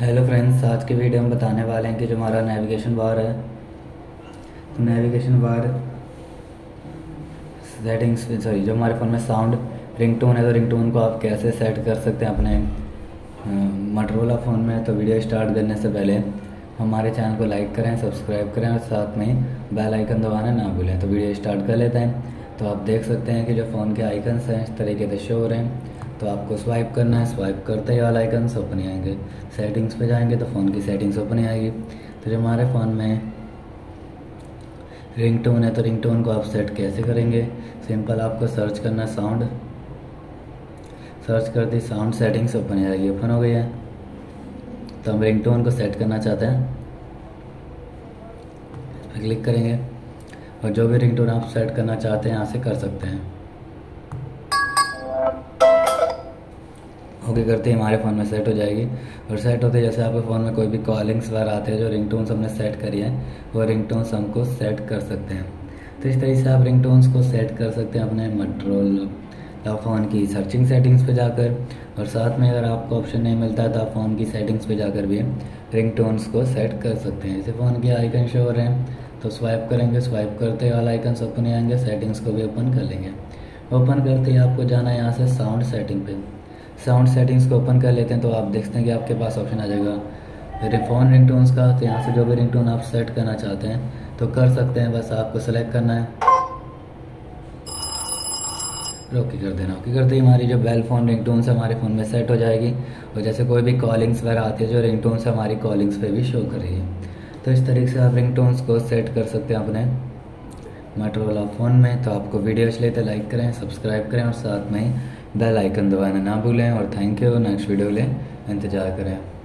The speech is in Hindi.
हेलो फ्रेंड्स, आज के वीडियो में बताने वाले हैं कि जो हमारा नेविगेशन बार है, तो नेविगेशन बार सेटिंग्स जो हमारे फ़ोन में साउंड रिंगटोन है तो रिंगटोन को आप कैसे सेट कर सकते हैं अपने मोटरोला फ़ोन में। तो वीडियो स्टार्ट करने से पहले हमारे चैनल को लाइक करें, सब्सक्राइब करें और साथ में बेल आइकन दबाना ना भूलें। तो वीडियो स्टार्ट कर लेते हैं। तो आप देख सकते हैं कि जो फ़ोन के आइकन्स हैं इस तरीके से शो हो रहे हैं। तो आपको स्वाइप करना है, स्वाइप करते ही वाला आइकन्स ओपन ही आएंगे। सेटिंग्स पे जाएंगे तो फ़ोन की सेटिंग्स ओपन ही आएगी। तो जो हमारे फ़ोन में रिंगटोन है तो रिंगटोन को आप सेट कैसे करेंगे, सिंपल आपको सर्च करना है साउंड। सर्च करते ही साउंड सेटिंग्स ओपन ही आएगी, ओपन हो गई है। तो हम रिंगटोन को सेट करना चाहते हैं, क्लिक करेंगे और जो भी रिंगटोन आप सेट करना चाहते हैं यहाँ से कर सकते हैं। ओके करते ही हमारे फ़ोन में सेट हो जाएगी। और सेट होते जैसे आपके फ़ोन में कोई भी कॉलिंग्स वगैरह आते हैं, जो रिंगटोन्स हमने सेट करी है वो रिंगटोन्स हमको सेट कर सकते हैं। तो इस तरीके से आप रिंगटोन्स को सेट कर सकते हैं अपने मोटरोला फ़ोन की सर्चिंग सेटिंग्स पे जाकर। और साथ में अगर आपको ऑप्शन नहीं मिलता है तो आप फ़ोन की सेटिंग्स पे जाकर भी रिंगटोन्स को सेट कर सकते हैं। जैसे फ़ोन के आइकन शो हो रहे हैं तो स्वाइप करेंगे, स्वाइप करते वाला आइकन ओपन ही आएंगे, सेटिंग्स को भी ओपन कर लेंगे। ओपन करते ही आपको जाना है यहाँ से साउंड सेटिंग पे। साउंड सेटिंग्स को ओपन कर लेते हैं तो आप देखते हैं कि आपके पास ऑप्शन आ जाएगा फ़ोन रिंगटोन्स का। तो यहाँ से जो भी रिंगटोन आप सेट करना चाहते हैं तो कर सकते हैं, बस आपको सेलेक्ट करना है, ओके कर देना। ओके करते ही हमारी जो बेल फ़ोन रिंगटोन्स हमारे फ़ोन में सेट हो जाएगी। और जैसे कोई भी कॉलिंग्स वगैरह आती है जो रिंगटोन्स हमारी कॉलिंग्स पर भी शो करेगी। तो इस तरीके से आप रिंगटोन्स को सेट कर सकते हैं अपने मोटरोला फ़ोन में। तो आपको वीडियो अच्छी लगी तो लाइक करें, सब्सक्राइब करें और साथ में बेल आइकन दबाना ना भूलें। और थैंक यू, नेक्स्ट वीडियो ले इंतज़ार करें।